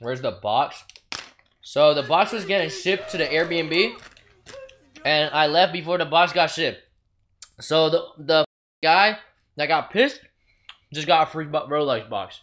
Where's the box? So the box was getting shipped to the Airbnb, and I left before the box got shipped. So the guy that got pissed just got a free Rolex box.